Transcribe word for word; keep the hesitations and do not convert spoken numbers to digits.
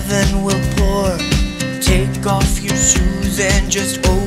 heaven will pour. Take off your shoes and just open